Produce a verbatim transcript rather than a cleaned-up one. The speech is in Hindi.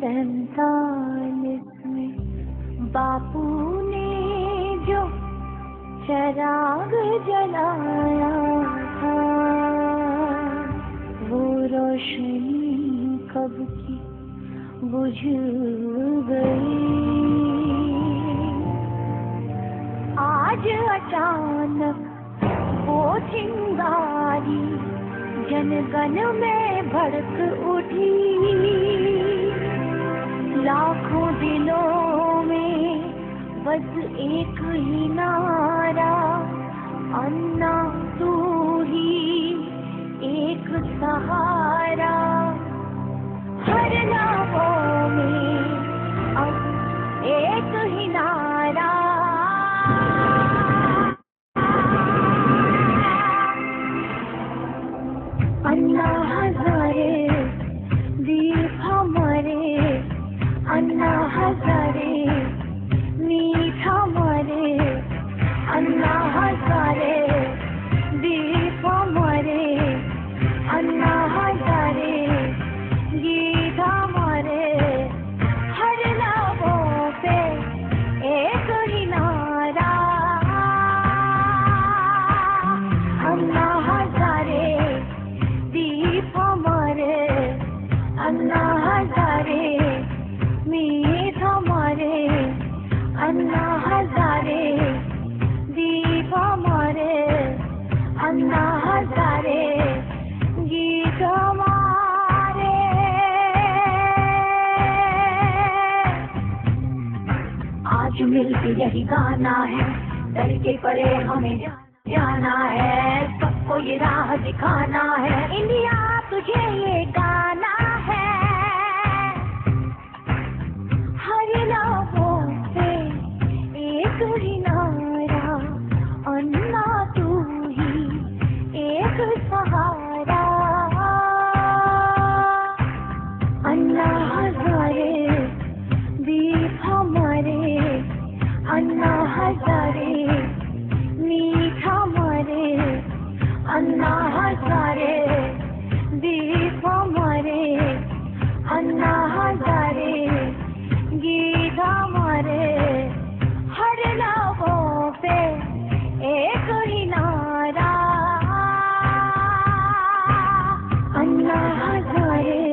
पैंतालीस में बापू ने जो चिराग जलाया था वो रोशनी कब की बुझ गई। आज अचानक वो चिंगारी जनगण में भड़क उठी। लाखों दिलों में बस एक ही नारा, अन्ना तू ही एक सहारा। हर नारों में अब एक ही नारा। अन्ना हजारे दीप हमारे, अन्ना हजारे मीठ हमारे, अन्ना हजारे दीप हमारे, अन्ना हजारे गीत हमारे। हर नामों पे एक ही नारा। अन्ना हजारे दीप हमारे, अन्ना हजारे मीत हमारे, अन्ना हजारे दीप हमारे, अन्ना हजारे गीत हमारे। आज मिलके यही गाना है, डर के परे हमें जाना है, सबको ये राह दिखाना है। इंडिया तुझे ये गाना है। अन्ना तू ही एक सहारा। अन्ना हजारे दीप हमारे, अन्ना हजारे मीठ हमारे, अन्ना हजारे दीप हमारे, अन्ना हजारे गीत हमारे। हर नामों पे एक ही नारा। अन्ना हजारे।